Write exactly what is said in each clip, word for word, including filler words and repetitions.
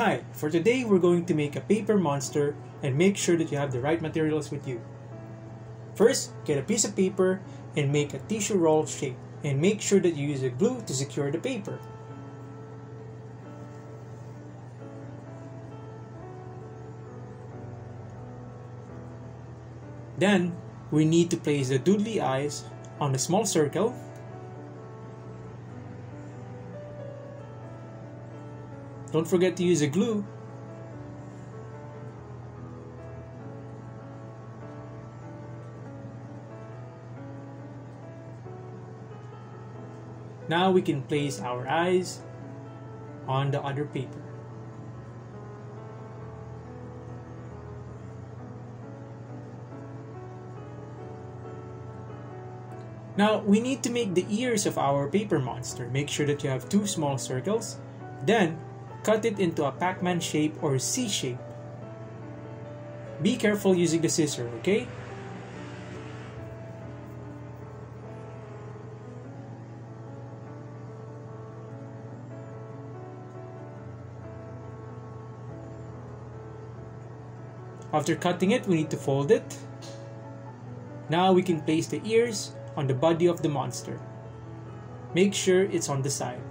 Hi, for today we're going to make a paper monster and make sure that you have the right materials with you. First, get a piece of paper and make a tissue roll shape and make sure that you use a glue to secure the paper. Then, we need to place the doodly eyes on a small circle . Don't forget to use a glue. Now we can place our eyes on the other paper. Now we need to make the ears of our paper monster. Make sure that you have two small circles. Then cut it into a Pac-Man shape or C shape. Be careful using the scissor, okay? After cutting it, we need to fold it. Now we can place the ears on the body of the monster. Make sure it's on the side.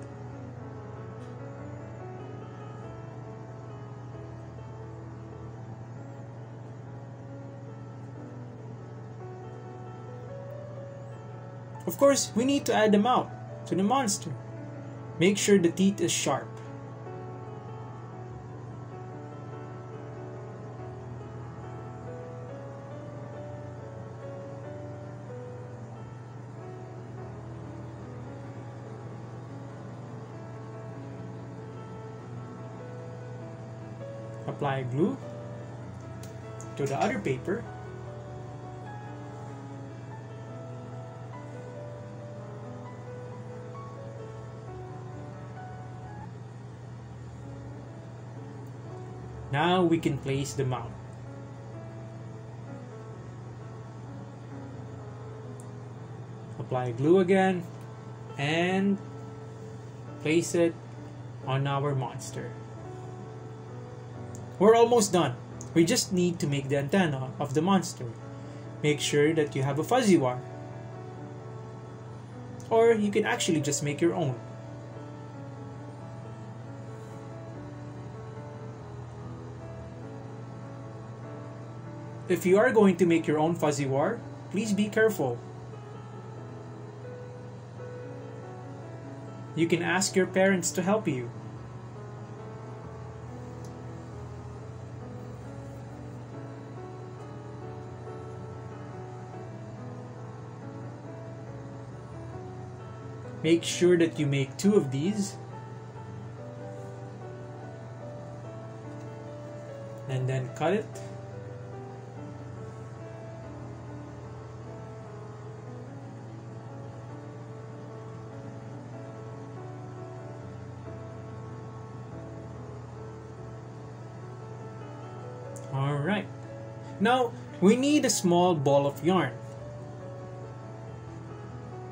Of course, we need to add them out to the monster. Make sure the teeth is sharp. Apply glue to the other paper. Now we can place the mouth. Apply glue again and place it on our monster. We're almost done. We just need to make the antenna of the monster. Make sure that you have a fuzzy wire. Or you can actually just make your own. If you are going to make your own fuzzy wire, please be careful. You can ask your parents to help you. Make sure that you make two of these. And then cut it. Alright, now we need a small ball of yarn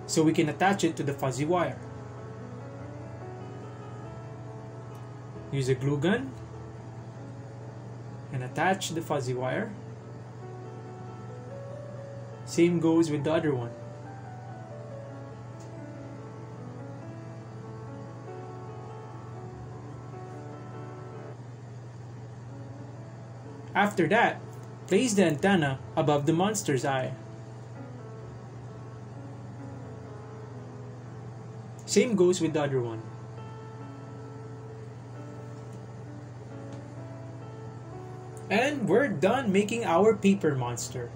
so we can attach it to the fuzzy wire. Use a glue gun and attach the fuzzy wire. Same goes with the other one. After that, place the antenna above the monster's eye. Same goes with the other one. And we're done making our paper monster.